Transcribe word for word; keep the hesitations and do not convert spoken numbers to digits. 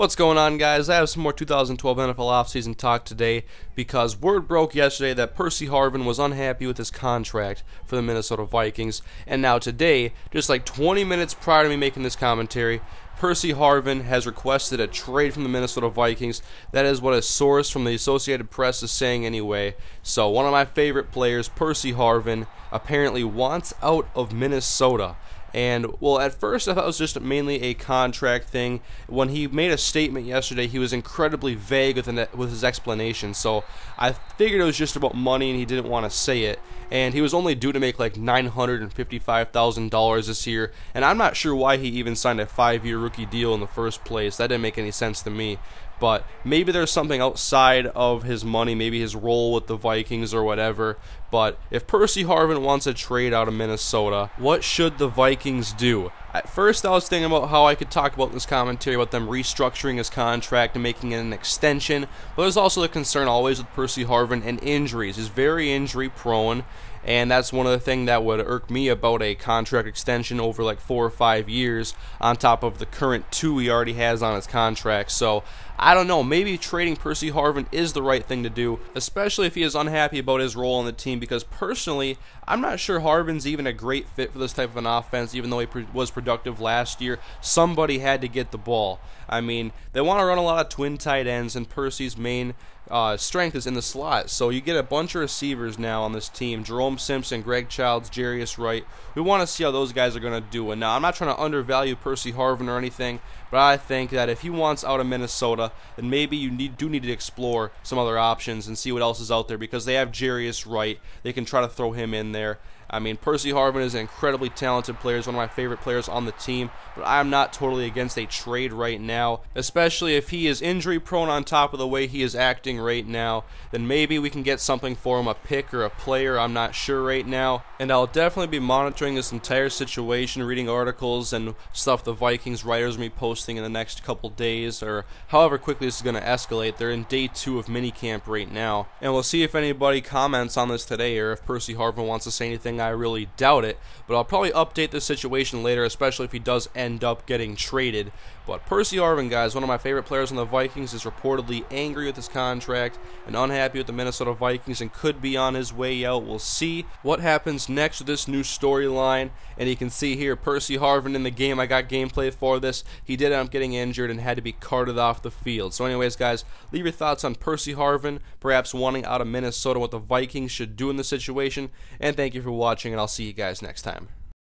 What's going on, guys? I have some more two thousand twelve N F L offseason talk today because word broke yesterday that Percy Harvin was unhappy with his contract for the Minnesota Vikings. And now today, just like twenty minutes prior to me making this commentary, Percy Harvin has requested a trade from the Minnesota Vikings. That is what a source from the Associated Press is saying anyway. So one of my favorite players, Percy Harvin, apparently wants out of Minnesota. And, well, at first I thought it was just mainly a contract thing. When he made a statement yesterday, he was incredibly vague with, an, with his explanation. So I figured it was just about money and he didn't want to say it. And he was only due to make like nine hundred fifty-five thousand dollars this year. And I'm not sure why he even signed a five-year rookie deal in the first place. That didn't make any sense to me. But maybe there's something outside of his money, maybe his role with the Vikings or whatever. But if Percy Harvin wants a trade out of Minnesota, what should the Vikings do? At first, I was thinking about how I could talk about this commentary about them restructuring his contract and making it an extension, but there's also the concern always with Percy Harvin and injuries. He's very injury prone, and that's one of the things that would irk me about a contract extension over like four or five years on top of the current two he already has on his contract. So I don't know, maybe trading Percy Harvin is the right thing to do, especially if he is unhappy about his role on the team, because personally, I'm not sure Harvin's even a great fit for this type of an offense, even though he was productive last year. Somebody had to get the ball. I mean, they want to run a lot of twin tight ends, and Percy's main uh, strength is in the slot. So you get a bunch of receivers now on this team, Jerome Simpson, Greg Childs, Jarius Wright. We want to see how those guys are going to do. And now, I'm not trying to undervalue Percy Harvin or anything, but I think that if he wants out of Minnesota, then maybe you need, do need to explore some other options and see what else is out there, because they have Jarius Wright. They can try to throw him in there. I mean, Percy Harvin is an incredibly talented player. He's one of my favorite players on the team, but I'm not totally against a trade right now, especially if he is injury-prone on top of the way he is acting right now. Then maybe we can get something for him, a pick or a player. I'm not sure right now, and I'll definitely be monitoring this entire situation, reading articles and stuff the Vikings writers will be posting in the next couple days, or however quickly this is going to escalate. They're in day two of minicamp right now, and we'll see if anybody comments on this today or if Percy Harvin wants to say anything. I really doubt it, but I'll probably update this situation later, especially if he does end up getting traded. But Percy Harvin, guys, one of my favorite players on the Vikings, is reportedly angry with his contract and unhappy with the Minnesota Vikings and could be on his way out. We'll see what happens next with this new storyline. And you can see here, Percy Harvin in the game. I got gameplay for this. He did end up getting injured and had to be carted off the field. So anyways, guys, leave your thoughts on Percy Harvin, perhaps wanting out of Minnesota, what the Vikings should do in this situation. And thank you for watching. watching, and I'll see you guys next time.